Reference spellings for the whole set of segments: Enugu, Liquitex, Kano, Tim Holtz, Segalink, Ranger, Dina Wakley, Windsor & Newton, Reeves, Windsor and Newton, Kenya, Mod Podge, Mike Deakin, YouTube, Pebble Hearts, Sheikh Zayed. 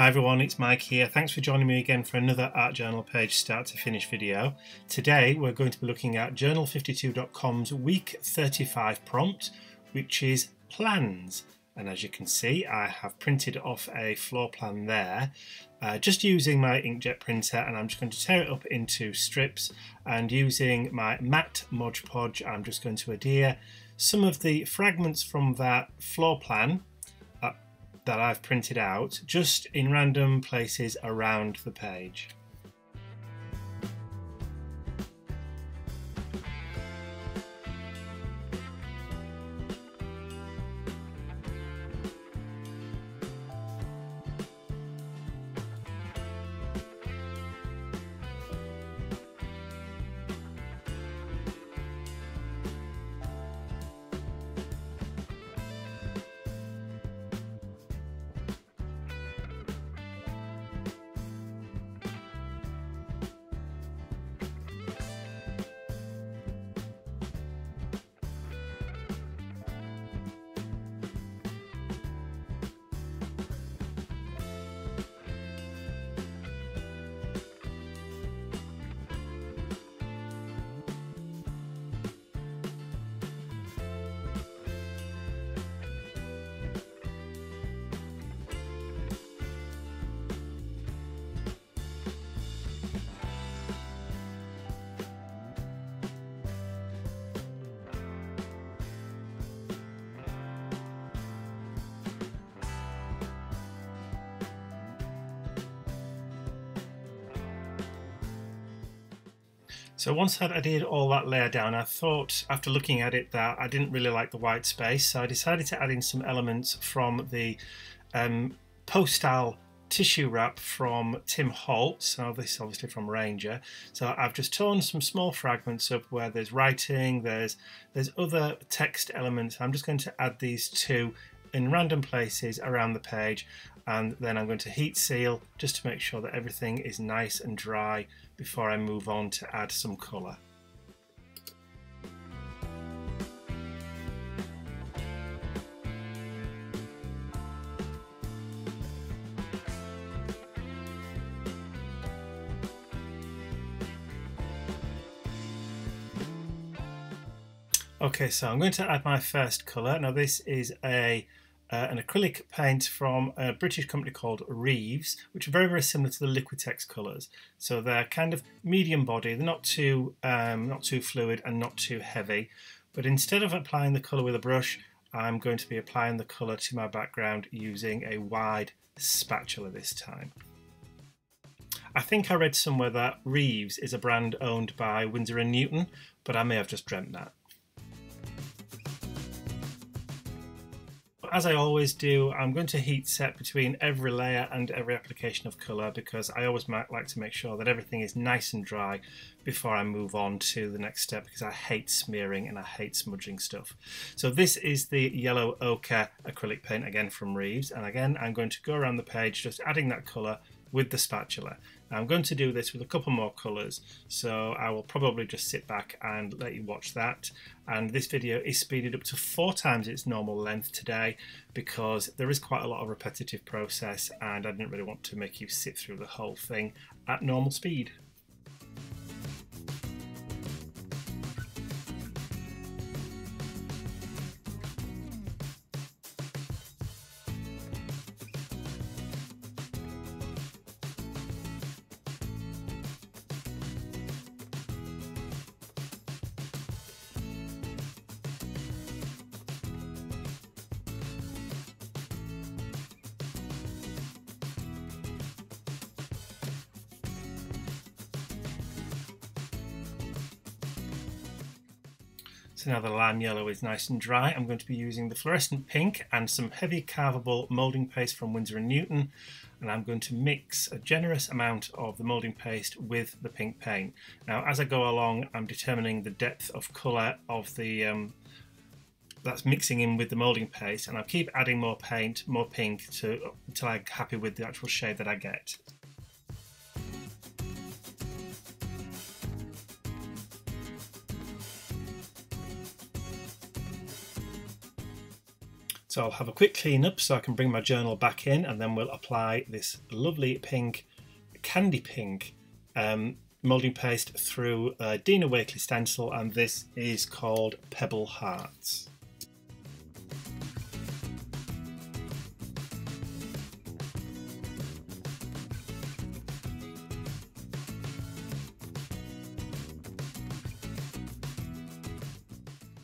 Hi everyone, it's Mike here. Thanks for joining me again for another Art Journal page start to finish video. Today we're going to be looking at journal52.com's week 35 prompt, which is plans. And as you can see, I have printed off a floor plan there, just using my inkjet printer, and I'm just going to tear it up into strips, and using my matte Mod Podge, I'm just going to adhere some of the fragments from that floor plan that I've printed out just in random places around the page. So once I'd adhered all that layer down, I thought after looking at it that I didn't really like the white space, so I decided to add in some elements from the postal tissue wrap from Tim Holtz, so this is obviously from Ranger. So I've just torn some small fragments up where there's writing, there's other text elements. I'm just going to add these two in random places around the page, and then I'm going to heat seal just to make sure that everything is nice and dry before I move on to add some colour. Okay, so I'm going to add my first colour. Now this is an acrylic paint from a British company called Reeves, which are very, very similar to the Liquitex colours. So they're kind of medium body, they're not too fluid and not too heavy. But instead of applying the colour with a brush, I'm going to be applying the colour to my background using a wide spatula this time. I think I read somewhere that Reeves is a brand owned by Windsor and Newton, but I may have just dreamt that. As I always do, I'm going to heat set between every layer and every application of colour, because I always like to make sure that everything is nice and dry before I move on to the next step, because I hate smearing and I hate smudging stuff. So this is the yellow ochre acrylic paint again from Reeves, and again I'm going to go around the page just adding that colour with the spatula. Now I'm going to do this with a couple more colours, so I will probably just sit back and let you watch that. And this video is speeded up to 4 times its normal length today, because there is quite a lot of repetitive process and I didn't really want to make you sit through the whole thing at normal speed. So now the lime yellow is nice and dry, I'm going to be using the fluorescent pink and some heavy carvable moulding paste from Windsor & Newton, and I'm going to mix a generous amount of the moulding paste with the pink paint. Now as I go along I'm determining the depth of colour of the that's mixing in with the moulding paste, and I keep adding more paint, more pink, until I'm happy with the actual shade that I get. So I'll have a quick clean up so I can bring my journal back in, and then we'll apply this lovely pink, candy pink moulding paste through a Dina Wakley stencil, and this is called Pebble Hearts.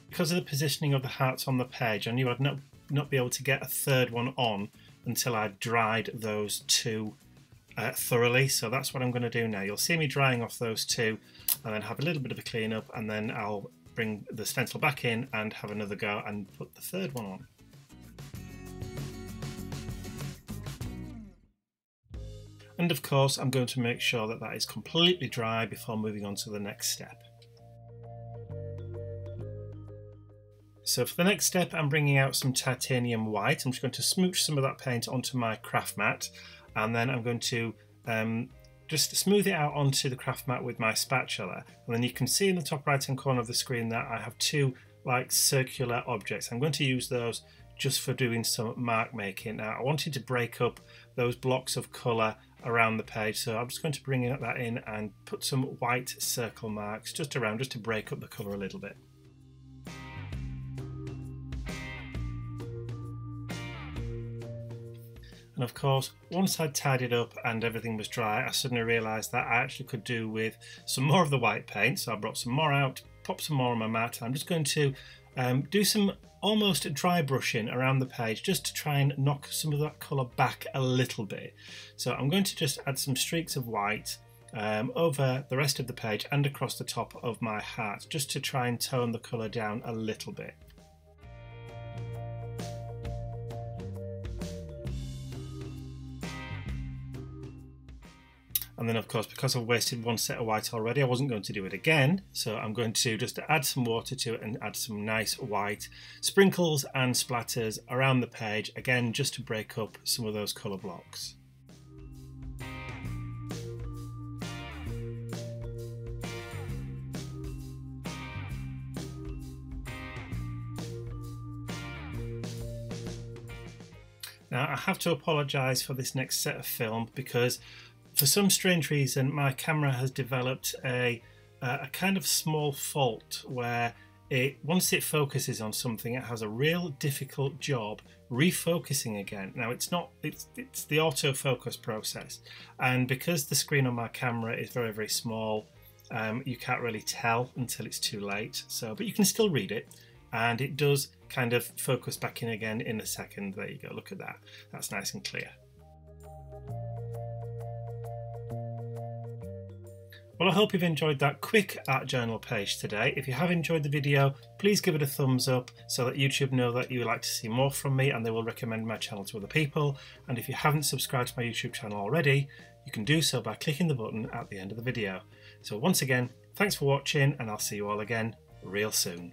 Because of the positioning of the hearts on the page, I knew I'd not be able to get a third one on until I dried those two thoroughly, so that's what I'm going to do now. You'll see me drying off those two and then have a little bit of a clean up, and then I'll bring the stencil back in and have another go and put the third one on. And of course I'm going to make sure that that is completely dry before moving on to the next step. So for the next step, I'm bringing out some titanium white. I'm just going to smooch some of that paint onto my craft mat, and then I'm going to just smooth it out onto the craft mat with my spatula. And then you can see in the top right hand corner of the screen that I have two like circular objects. I'm going to use those just for doing some mark making. Now I wanted to break up those blocks of colour around the page, so I'm just going to bring that in and put some white circle marks just around, just to break up the colour a little bit. And of course, once I'd tidied up and everything was dry, I suddenly realised that I actually could do with some more of the white paint. So I brought some more out, popped some more on my mat. I'm just going to do some almost dry brushing around the page just to try and knock some of that colour back a little bit. So I'm going to just add some streaks of white over the rest of the page and across the top of my heart, just to try and tone the colour down a little bit. And then of course, because I've wasted one set of white already, I wasn't going to do it again. So I'm going to just add some water to it and add some nice white sprinkles and splatters around the page, again, just to break up some of those colour blocks. Now I have to apologise for this next set of film, because for some strange reason, my camera has developed a kind of small fault where once it focuses on something, it has a real difficult job refocusing again. Now it's the autofocus process, and because the screen on my camera is very, very small, you can't really tell until it's too late. So, but you can still read it, and it does kind of focus back in again in a second. There you go. Look at that. That's nice and clear. Well, I hope you've enjoyed that quick art journal page today. If you have enjoyed the video, please give it a thumbs up so that YouTube know that you would like to see more from me, and they will recommend my channel to other people. And if you haven't subscribed to my YouTube channel already, you can do so by clicking the button at the end of the video. So once again, thanks for watching, and I'll see you all again real soon.